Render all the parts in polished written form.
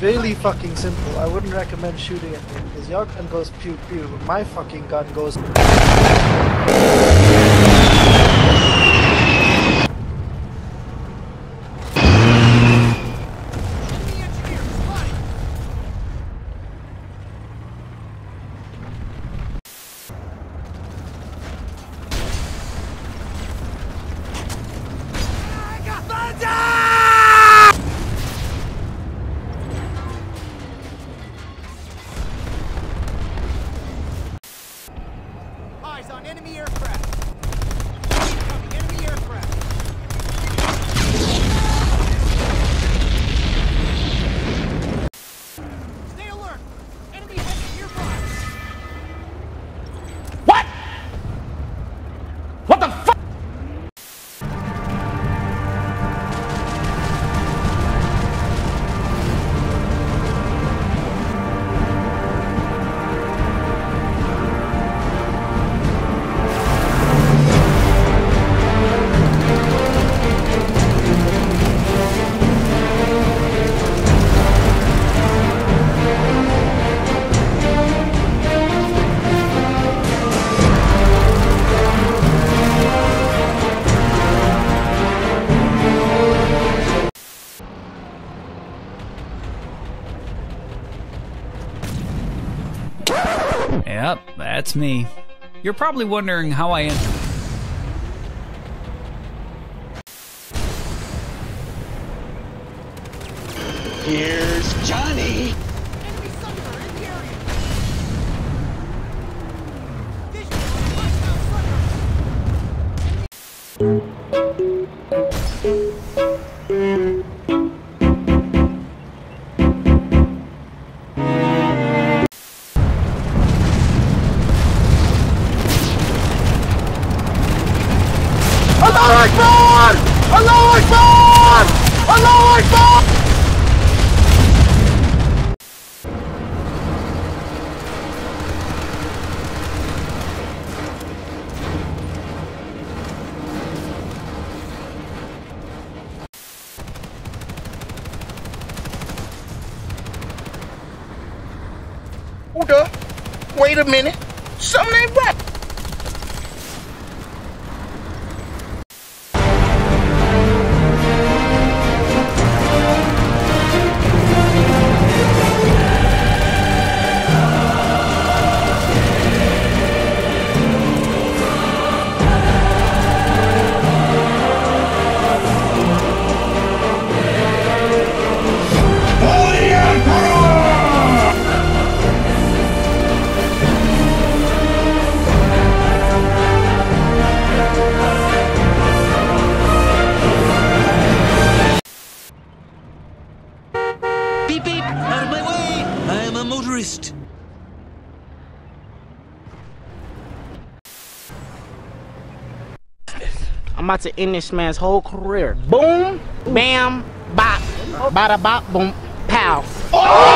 It's really fucking simple. I wouldn't recommend shooting at me because your gun goes pew pew, but my fucking gun goes. On enemy aircraft. Incoming enemy aircraft. Stay alert. Enemy heading nearby. What? What the fuck? Yep, that's me. You're probably wondering how I ended. Here's Johnny! Enemy Sunder in the area! Visual on Lighthouse Sunder! Hold up. Wait a minute. Something ain't right. Out of my way! I am a motorist. I'm about to end this man's whole career. Boom, bam, bop, bada bop, boom, pow. Oh!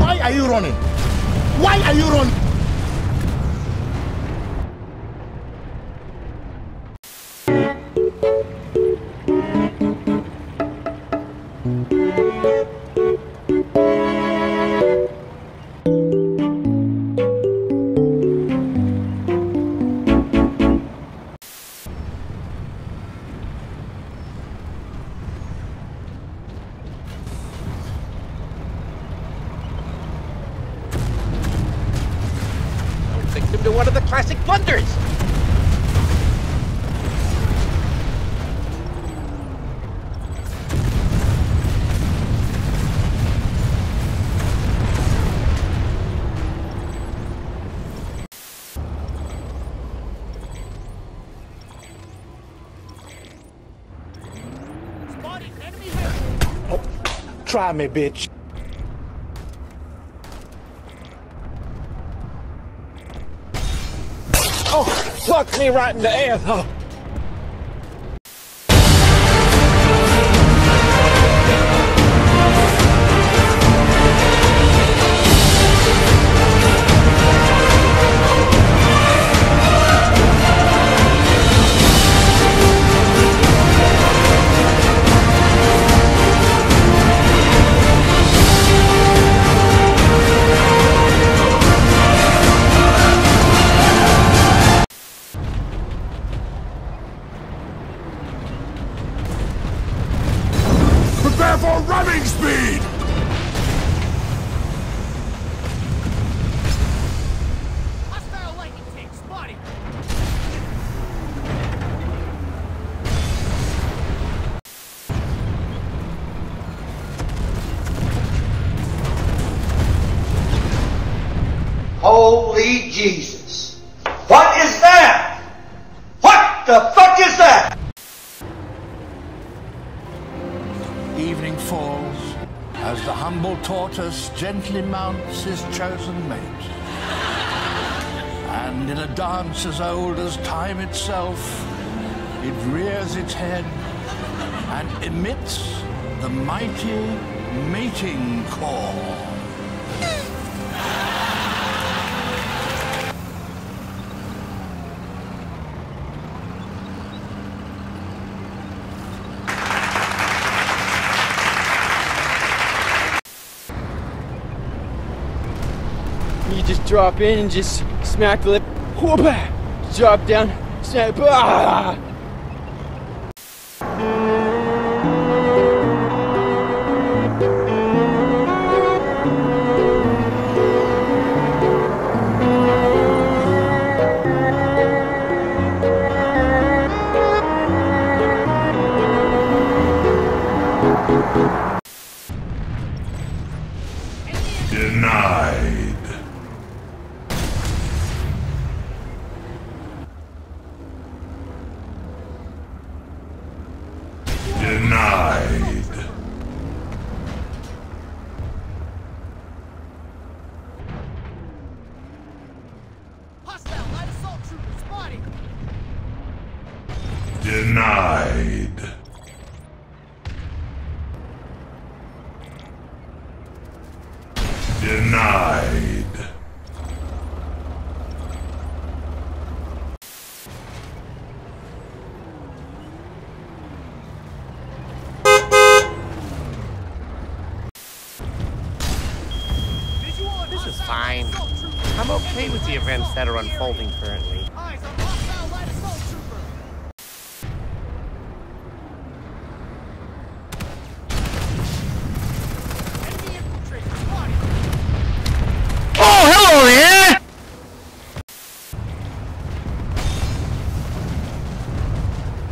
Why are you running? Why are you running? Into one of the classic blunders. Spotted enemy here. Oh, try me, bitch. Oh, fuck me right in the ass, huh? Holy Jesus. What is that? What the fuck is that? Evening falls as the humble tortoise gently mounts his chosen mate. And in a dance as old as time itself, it rears its head and emits the mighty mating call. You just drop in and just smack the lip, whoop, drop down, snap, ah! Denied. Denied. Hostile light assault troopers spotted. Denied. Denied. This is fine. I'm okay with the events that are unfolding currently.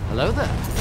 Hello there.